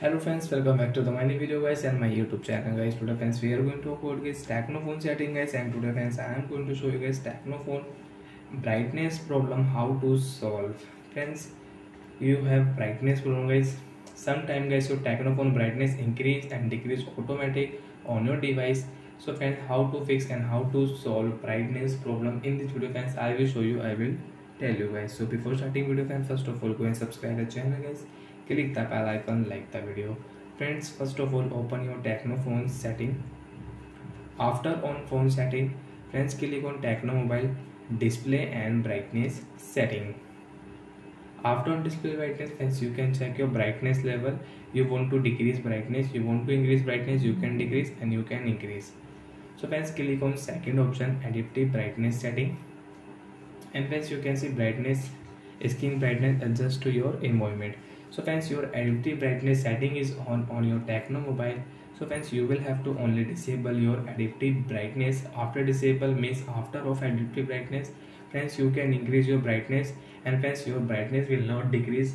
Hello friends, welcome back to the my new video guys and my YouTube channel guys. Today friends we are going to upload guys Tecno phone setting guys and today friends I am going to show you guys Tecno phone brightness problem how to solve. Friends you have brightness problem guys. Some time guys your Tecno phone brightness increase and decrease automatic on your device. So friends how to fix and how to solve brightness problem in this video friends I will show you, I will tell you guys. So before starting video friends first of all go and subscribe the channel guys. Click the bell icon, like the video. Friends, first of all, open your Tecno phone setting. After on phone setting, friends, click on Tecno mobile display and brightness setting. After on display brightness, friends, you can check your brightness level. You want to decrease brightness, you want to increase brightness, you can decrease and you can increase. So friends, click on second option, adaptive brightness setting. And friends, you can see brightness, skin brightness adjust to your environment. So friends, your adaptive brightness setting is on your Tecno mobile. So friends, you will have to only disable your adaptive brightness. After disable means after off adaptive brightness, friends, you can increase your brightness and friends, your brightness will not decrease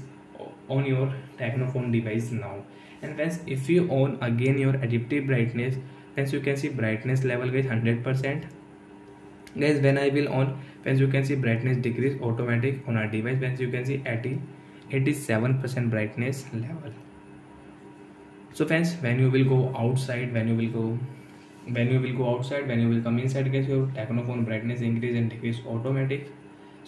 on your Tecno phone device now. And friends, if you on again your adaptive brightness, friends, you can see brightness level guys 100%. Guys, when I will on, friends, you can see brightness decrease automatic on our device. Friends, you can see 87% brightness level. So friends, when you will go outside, when you will come inside guys, your Tecno phone brightness increase and decrease automatic.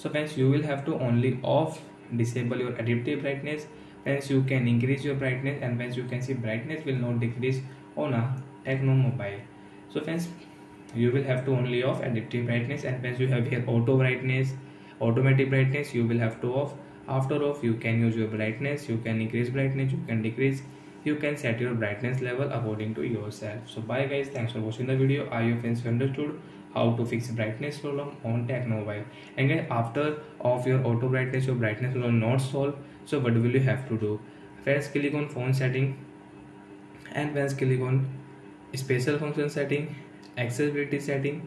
So friends, you will have to only off disable your adaptive brightness. Friends, you can increase your brightness and friends, you can see brightness will not decrease on a Tecno mobile. So friends, you will have to only off adaptive brightness and friends, you have here auto brightness, automatic brightness, you will have to off. After off, you can use your brightness, you can increase brightness, you can decrease, you can set your brightness level according to yourself. So bye guys, thanks for watching the video. I hope friends understood how to fix brightness problem on Tecno mobile. And guys, after off your auto brightness, your brightness will not solve. So what will you have to do? Friends, click on phone setting and friends, click on special function setting, accessibility setting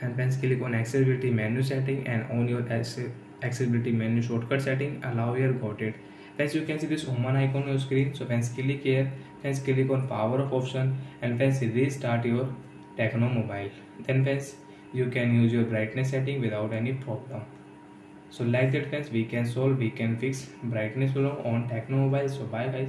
and friends, click on accessibility menu setting and on your accessibility menu shortcut setting allow here, got it. Friends, you can see this woman icon on your screen. So friends, click here, friends, click on power off option and friends, restart your Tecno mobile. Then friends, you can use your brightness setting without any problem. So like that friends, we can fix brightness problem on Tecno mobile. So bye guys.